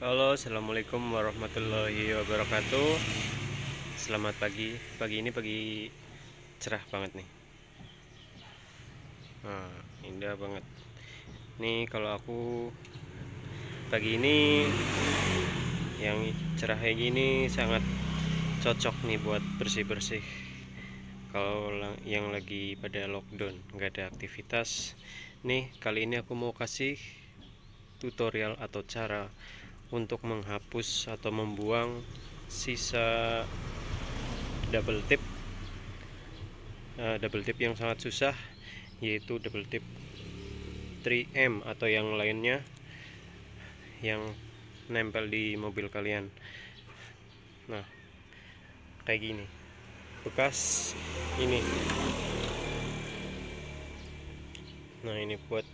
Halo, assalamualaikum warahmatullahi wabarakatuh. Selamat pagi. Pagi ini pagi cerah banget nih. Nah, indah banget. Nih kalau aku pagi ini yang cerah kayak gini sangat cocok nih buat bersih-bersih. Kalau yang lagi pada lockdown, nggak ada aktivitas. Nih kali ini aku mau kasih tutorial atau cara untuk menghapus atau membuang sisa double tip yang sangat susah, yaitu double tip 3M atau yang lainnya yang nempel di mobil kalian. Nah, kayak gini bekas ini. Nah, ini buat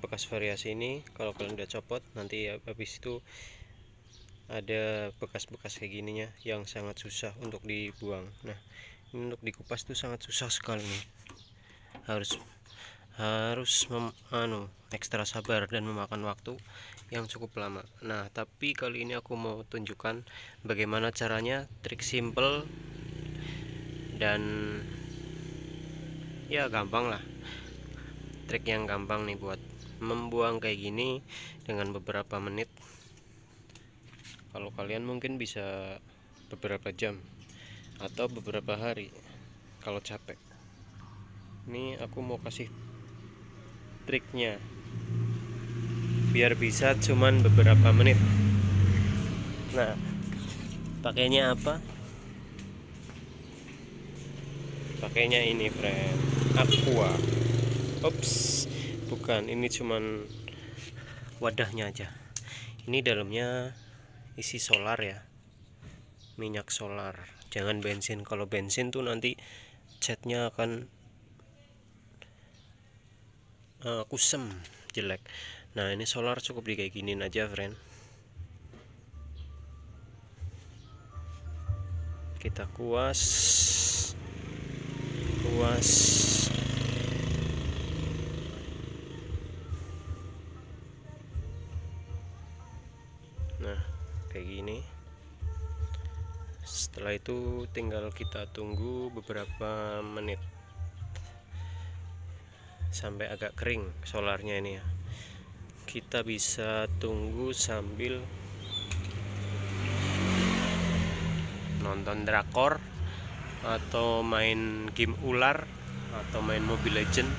bekas variasi ini. Kalau kalian udah copot, nanti habis itu ada bekas-bekas kayak gininya yang sangat susah untuk dibuang. Nah, ini untuk dikupas tuh sangat susah sekali nih. Harus ekstra sabar dan memakan waktu yang cukup lama. Nah, tapi kali ini aku mau tunjukkan bagaimana caranya, trik simple dan ya gampang lah. Trik yang gampang nih buat membuang kayak gini dengan beberapa menit. Kalau kalian mungkin bisa beberapa jam atau beberapa hari kalau capek. Ini aku mau kasih triknya biar bisa cuman beberapa menit. Nah, pakainya apa? Pakainya ini, friend, aqua. Ups, bukan, ini cuman wadahnya aja. Ini dalamnya isi solar ya, minyak solar, jangan bensin. Kalau bensin tuh nanti catnya akan kusem, jelek. Nah, ini solar cukup di kayak giniin aja, friend. Kita kuas. Nah, kayak gini. Setelah itu tinggal kita tunggu beberapa menit sampai agak kering solarnya ini ya. Kita bisa tunggu sambil nonton drakor atau main game ular atau main Mobile Legends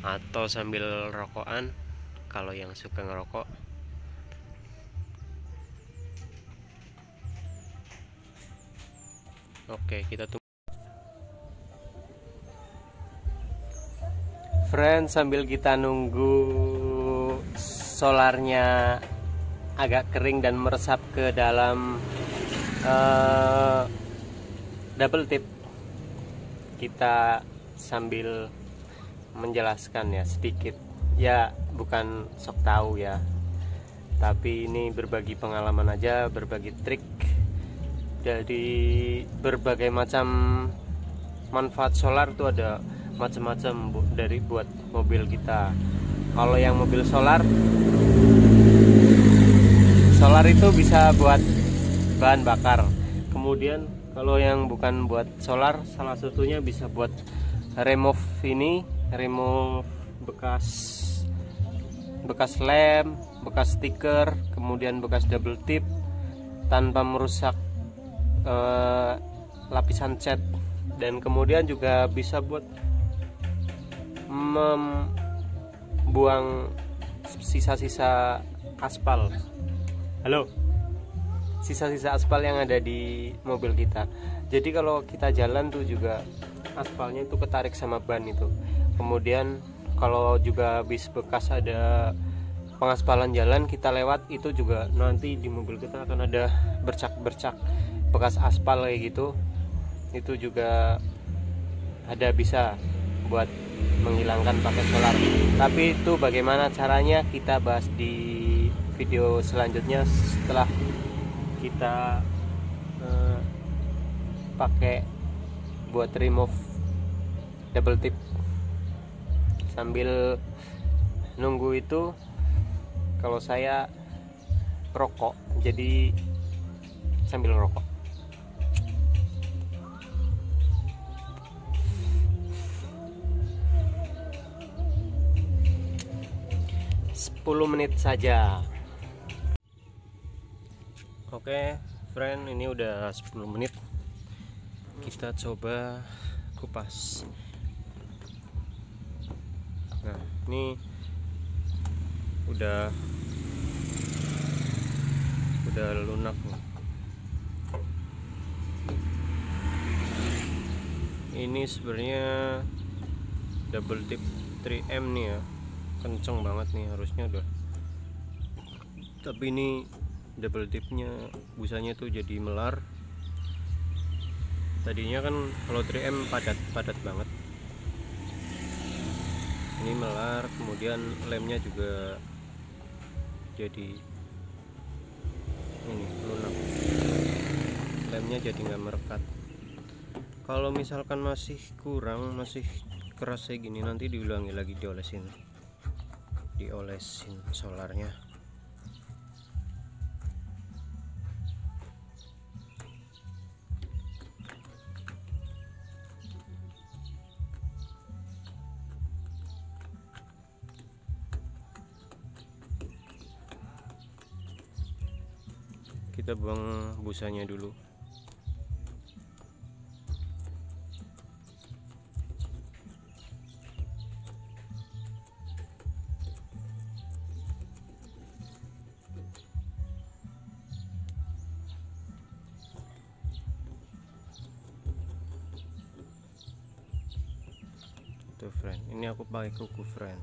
atau sambil rokokan kalau yang suka ngerokok. Oke, kita tunggu, friend, sambil kita nunggu solarnya agak kering dan meresap ke dalam double tip. Kita sambil menjelaskan ya sedikit. Ya, bukan sok tahu ya, tapi ini berbagi pengalaman aja, berbagi trik dari berbagai macam manfaat solar. Itu ada macam-macam dari buat mobil kita. Kalau yang mobil solar itu bisa buat bahan bakar. Kemudian kalau yang bukan buat solar, salah satunya bisa buat remove ini, remove bekas lem, bekas stiker, kemudian bekas double tip tanpa merusak lapisan cat. Dan kemudian juga bisa buat membuang sisa-sisa aspal. Halo, sisa-sisa aspal yang ada di mobil kita. Jadi kalau kita jalan tuh juga aspalnya itu ketarik sama ban itu. Kemudian kalau juga habis bekas ada pengaspalan jalan kita lewat, itu juga nanti di mobil kita akan ada bercak-bercak bekas aspal kayak gitu. Itu juga ada bisa buat menghilangkan pakai solar. Tapi itu bagaimana caranya kita bahas di video selanjutnya setelah kita pakai buat remove double tip. Sambil nunggu itu, kalau saya rokok, jadi sambil ngerokok. Sepuluh menit saja. Oke, friend, ini udah 10 menit. Kita coba kupas. Nah, ini udah lunak nih. Ini sebenarnya double tip 3M nih ya. Kenceng banget nih, harusnya udah. Tapi ini double tipnya busanya tuh jadi melar. Tadinya kan kalau 3M padat banget, ini melar, kemudian lemnya juga jadi ini lunak, lemnya jadi nggak merekat. Kalau misalkan masih kurang, masih keras kayak gini, nanti diulangi lagi, diolesin solarnya. Kita buang busanya dulu. Tuh, friend, ini aku pakai kuku, friend.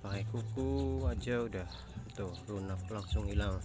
Pakai kuku aja udah tuh lunak, langsung hilang.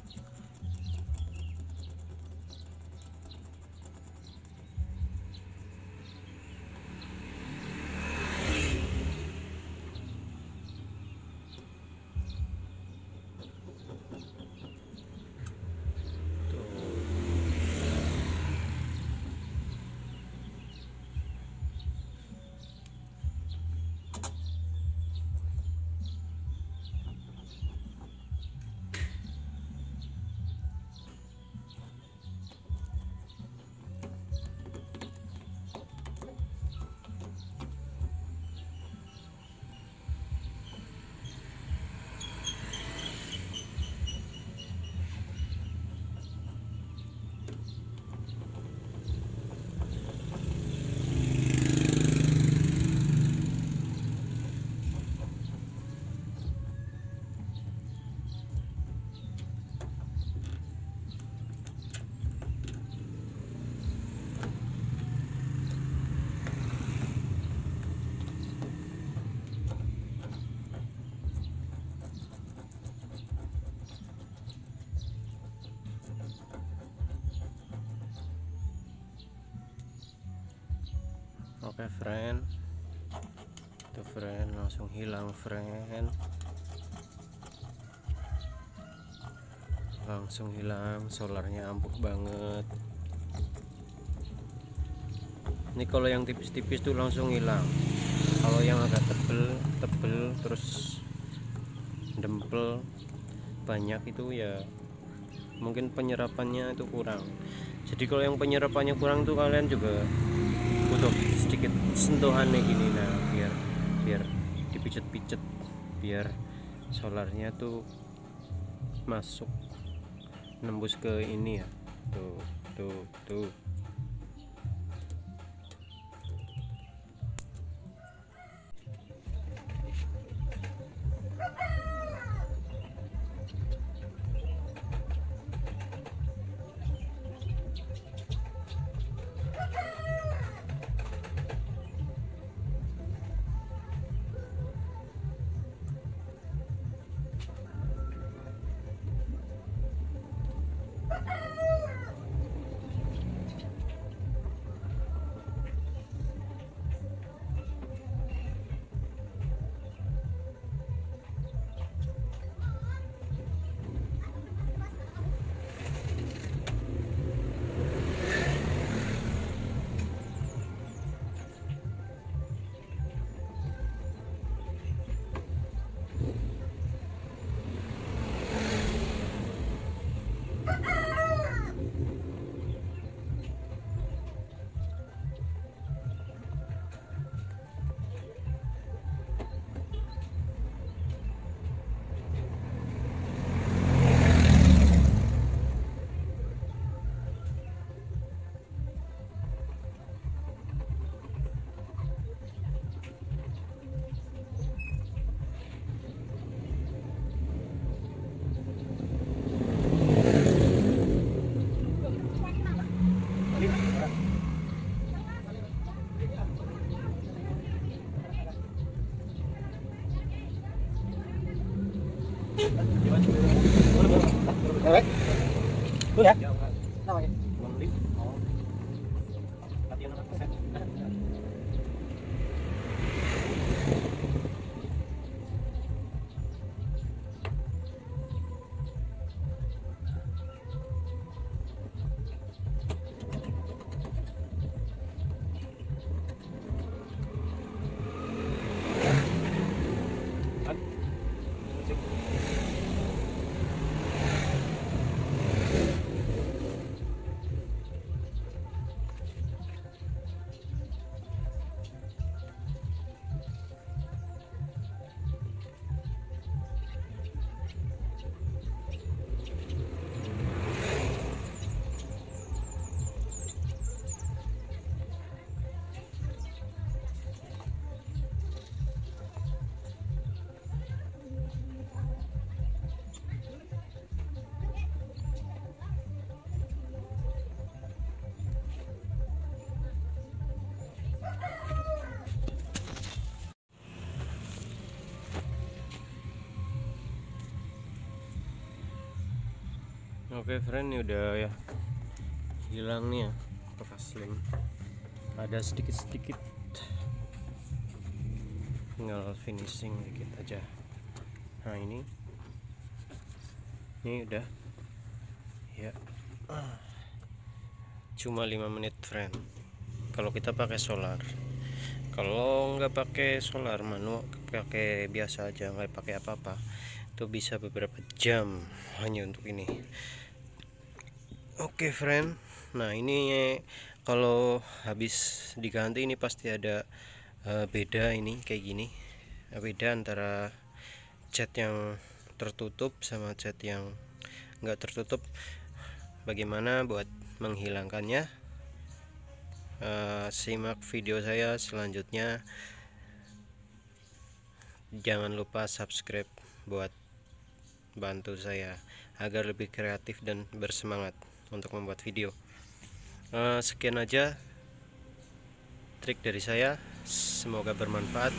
Oke, friend, tuh, friend, langsung hilang, friend, langsung hilang, solarnya ampuh banget. Ini kalau yang tipis-tipis tuh langsung hilang, kalau yang agak tebel terus dempel banyak itu ya mungkin penyerapannya itu kurang. Jadi kalau yang penyerapannya kurang tuh kalian juga butuh sedikit sentuhannya gini, nah biar dipijet-pijet biar solarnya tuh masuk, nembus ke ini ya. Tuh Korek. Tuh ya. Nama ya. Oke friend, ini udah ya hilang nih ya bekas lem, ada sedikit-sedikit, tinggal finishing dikit aja. Nah ini udah ya cuma 5 menit friend kalau kita pakai solar. Kalau nggak pakai solar manual, pakai biasa aja, nggak pakai apa-apa, itu bisa beberapa jam hanya untuk ini. Oke friend, nah ini kalau habis diganti ini pasti ada beda, ini kayak gini, beda antara cat yang tertutup sama cat yang nggak tertutup. Bagaimana buat menghilangkannya, simak video saya selanjutnya. Jangan lupa subscribe buat bantu saya agar lebih kreatif dan bersemangat untuk membuat video. Sekian aja trik dari saya, semoga bermanfaat.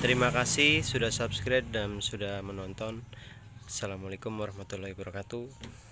Terima kasih sudah subscribe dan sudah menonton. Assalamualaikum warahmatullahi wabarakatuh.